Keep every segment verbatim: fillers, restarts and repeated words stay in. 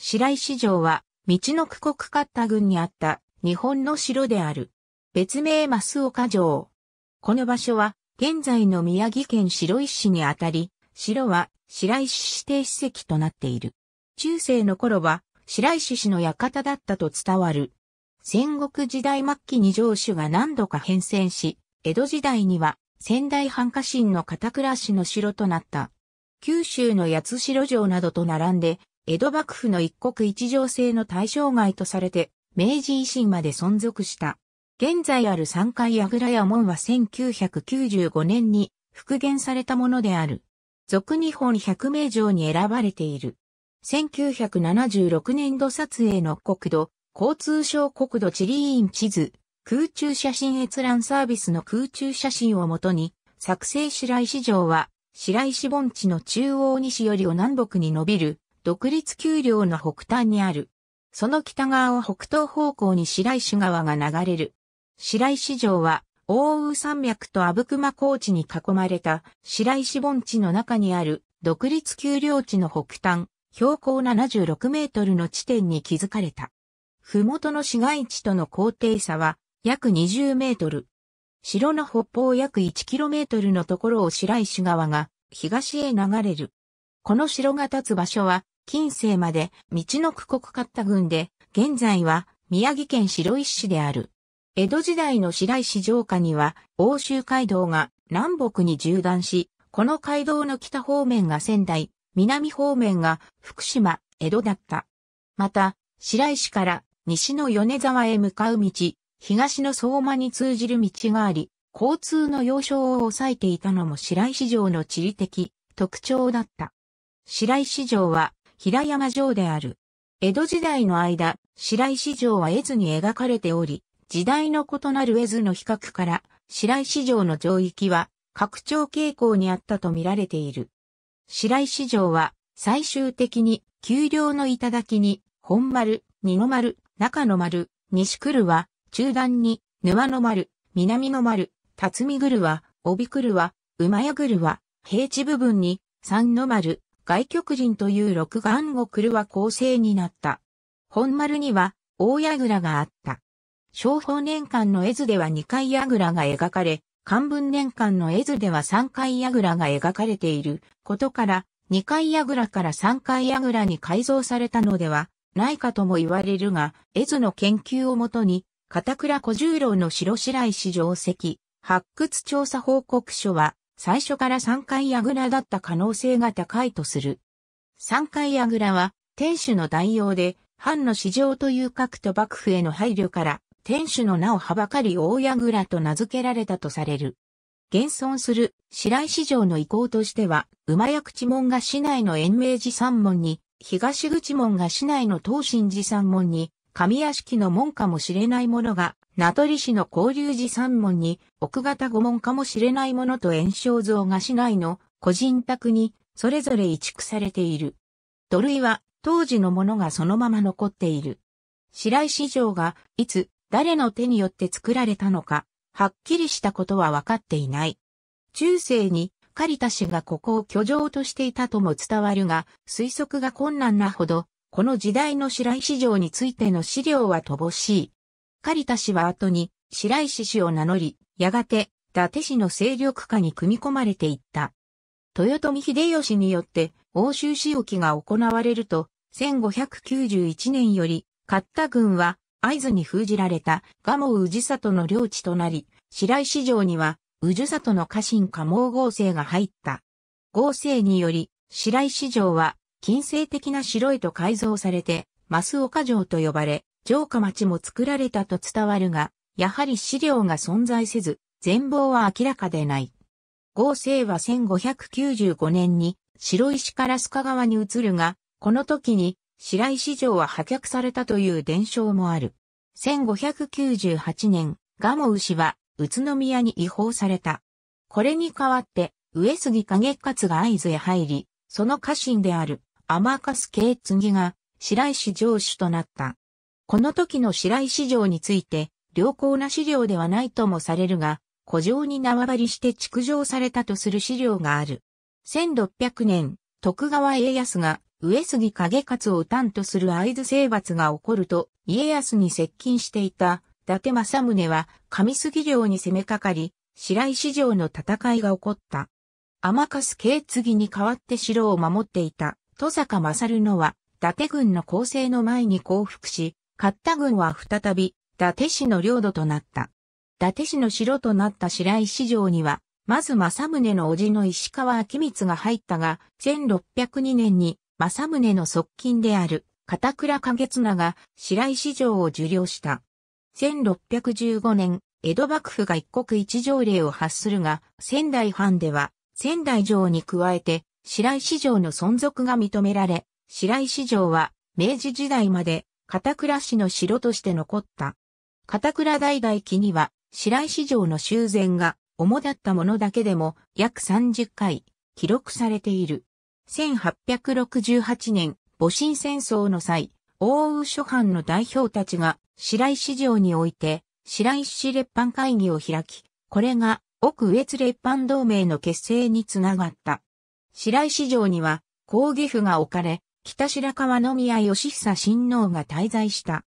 白石城は、みちのく国苅田郡にあった日本の城である。別名益岡城。この場所は、現在の宮城県白石市にあたり、城は白石指定史跡となっている。中世の頃は、白石氏の館だったと伝わる。戦国時代末期に城主が何度か変遷し、江戸時代には、仙台藩家臣の片倉氏の城となった。九州の八代城などと並んで、江戸幕府の一国一城制の対象外とされて、明治維新まで存続した。現在あるさんがい櫓や門はせんきゅうひゃくきゅうじゅうごねんに復元されたものである。続日本百名城に選ばれている。せんきゅうひゃくななじゅうろくねん度撮影の国土、交通省国土地理院地図、空中写真閲覧サービスの空中写真をもとに、作成白石城は、白石盆地の中央西よりを南北に伸びる、独立丘陵の北端にある。その北側を北東方向に白石川が流れる。白石城は、奥羽山脈と阿武隈高地に囲まれた白石盆地の中にある独立丘陵地の北端、標高ななじゅうろくメートルの地点に築かれた。麓の市街地との高低差は約にじゅうメートル。城の北方約いちキロメートルのところを白石川が東へ流れる。この城が建つ場所は、近世までみちのく国苅田郡で、現在は宮城県白石市である。江戸時代の白石城下には奥州街道が南北に縦断し、この街道の北方面が仙台、南方面が福島、江戸だった。また、白石から西の米沢へ向かう道、東の相馬に通じる道があり、交通の要衝を抑えていたのも白石城の地理的特徴だった。白石城は、平山城である。江戸時代の間、白石城は絵図に描かれており、時代の異なる絵図の比較から、白石城の城域は拡張傾向にあったと見られている。白石城は、最終的に、丘陵の頂に、本丸、二の丸、中の丸、西来は、中段に、沼の丸、南の丸、辰巳来は、帯来は、馬屋来は、平地部分に、三の丸、外局林という六眼五来は構成になった。本丸には、大矢倉があった。正保年間の絵図ではにかい矢倉が描かれ、寛文年間の絵図ではさんかい矢倉が描かれていることから、にかい矢倉からさんかい矢倉に改造されたのではないかとも言われるが、絵図の研究をもとに、片倉小十郎の城白石城跡、発掘調査報告書は、最初からさんがい櫓だった可能性が高いとする。さんがい櫓は、天守の代用で、藩の市場という各都幕府への配慮から、天守の名をはばかり大矢倉と名付けられたとされる。現存する白石城の遺構としては、馬屋口門が市内の延命寺山門に、東口門が市内の東進寺山門に、上屋敷の門かもしれないものが、名取市の交流寺山門に、奥方御門かもしれないものと円生像が市内の個人宅に、それぞれ移築されている。土塁は、当時のものがそのまま残っている。白石城が、いつ、誰の手によって作られたのか、はっきりしたことは分かっていない。中世に、刈田氏がここを居城としていたとも伝わるが、推測が困難なほど、この時代の白石城についての資料は乏しい。刈田氏は後に白石氏を名乗り、やがて伊達氏の勢力下に組み込まれていった。豊臣秀吉によって奥州仕置が行われると、せんごひゃくきゅうじゅういちねんより、苅田郡は会津に封じられた蒲生氏郷の領地となり、白石城には氏郷の家臣蒲生合成が入った。合成により、白石城は近世的な城へと改造されて、益岡城と呼ばれ、城下町も作られたと伝わるが、やはり資料が存在せず、全貌は明らかでない。合成はせんごひゃくきゅうじゅうごねんに白石から須賀川に移るが、この時に白石城は破却されたという伝承もある。せんごひゃくきゅうじゅうはちねん、蒲生氏は宇都宮に移封された。これに代わって、上杉景勝が会津へ入り、その家臣である天粕景継が白石城主となった。この時の白石城について、良好な資料ではないともされるが、古城に縄張りして築城されたとする資料がある。せんろっぴゃくねん、徳川家康が上杉景勝を担当する会津征伐が起こると、家康に接近していた伊達政宗は上杉領に攻めかかり、白石城の戦いが起こった。甘粕景次に代わって城を守っていた戸坂勝のは、伊達軍の攻勢の前に降伏し、勝田軍は再び、伊達氏の領土となった。伊達氏の城となった白石城には、まず政宗の叔父の石川昭光が入ったが、せんろっぴゃくにねんに政宗の側近である片倉景綱が白石城を受領した。せんろっぴゃくじゅうごねん、江戸幕府が一国一条令を発するが、仙台藩では、仙台城に加えて、白石城の存続が認められ、白石城は明治時代まで片倉氏の城として残った。片倉大々記には白石城の修繕が主だったものだけでも約さんじゅっかい記録されている。せんはっぴゃくろくじゅうはちねん戊辰戦争の際、奥州諸藩の代表たちが白石城において白石列藩会議を開き、これが奥羽越列藩同盟の結成につながった。白石城には公儀府が置かれ、北白河宮義久親王が滞在した。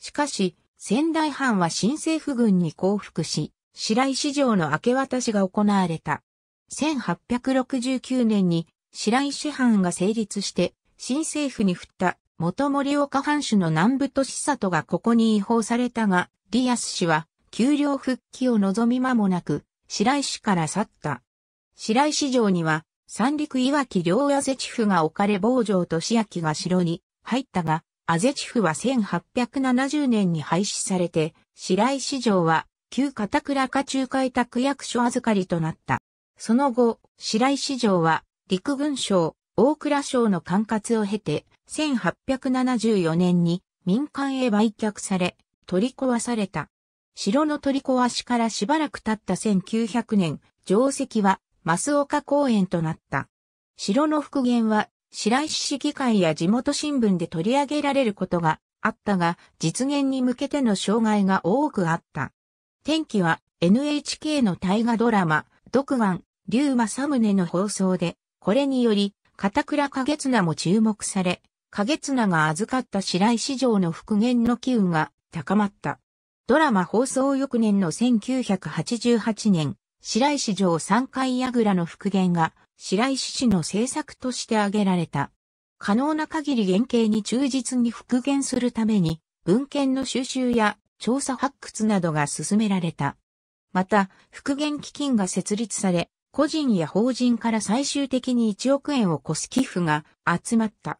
しかし、仙台藩は新政府軍に降伏し、白石城の明け渡しが行われた。せんはっぴゃくろくじゅうきゅうねんに白石藩が成立して、新政府に振った元盛岡藩主の南部敏里がここに移封されたが、リアス氏は給料復帰を望み間もなく、白石から去った。白石城には、三陸岩木領あぜ地府が置かれ坊城利明が城に入ったが、あぜ地府はせんはっぴゃくななじゅうねんに廃止されて、白石城は旧片倉家中開拓役所預かりとなった。その後、白石城は陸軍省、大蔵省の管轄を経て、せんはっぴゃくななじゅうよねんに民間へ売却され、取り壊された。城の取り壊しからしばらく経ったせんきゅうひゃくねん、城跡は、益岡公園となった。城の復元は白石市議会や地元新聞で取り上げられることがあったが、実現に向けての障害が多くあった。転機は エヌエイチケー の大河ドラマ、独眼、竜政宗の放送で、これにより、片倉景綱も注目され、景綱が預かった白石城の復元の機運が高まった。ドラマ放送翌年のせんきゅうひゃくはちじゅうはちねん、白石城三階櫓の復元が白石市の政策として挙げられた。可能な限り原型に忠実に復元するために文献の収集や調査発掘などが進められた。また、復元基金が設立され、個人や法人から最終的にいちおくえんを超す寄付が集まった。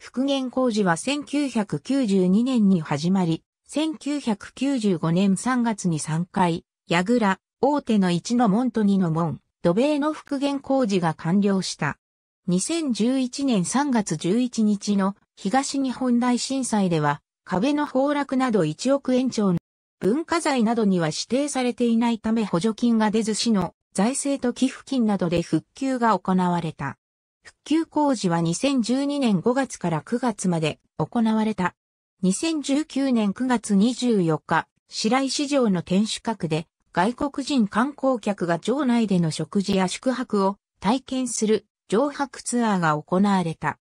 復元工事はせんきゅうひゃくきゅうじゅうにねんに始まり、せんきゅうひゃくきゅうじゅうごねんさんがつにさんかい、櫓、大手のいちの門とにの門、土塀の復元工事が完了した。にせんじゅういちねんさんがつじゅういちにちの東日本大震災では、壁の崩落などいちおくえん超の文化財などには指定されていないため補助金が出ず市の財政と寄付金などで復旧が行われた。復旧工事はにせんじゅうにねんごがつからくがつまで行われた。にせんじゅうきゅうねんくがつにじゅうよっか、白石城の天守閣で、外国人観光客が城内での食事や宿泊を体験する城泊ツアーが行われた。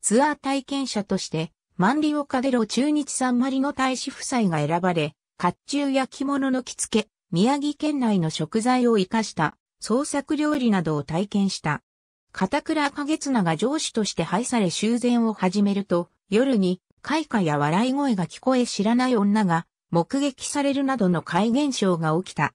ツアー体験者として、万里岡出炉駐日サンマリの大使夫妻が選ばれ、甲冑や着物の着付け、宮城県内の食材を生かした創作料理などを体験した。片倉景綱が城主として配され修繕を始めると、夜に開花や笑い声が聞こえ知らない女が、目撃されるなどの怪現象が起きた。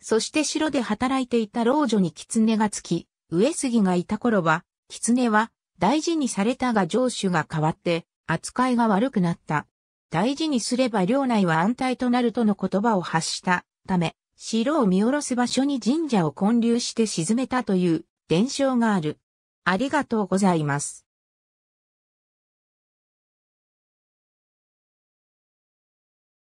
そして城で働いていた老女に狐がつき、上杉がいた頃は、狐は大事にされたが城主が変わって扱いが悪くなった。大事にすれば領内は安泰となるとの言葉を発したため、城を見下ろす場所に神社を建立して沈めたという伝承がある。ありがとうございます。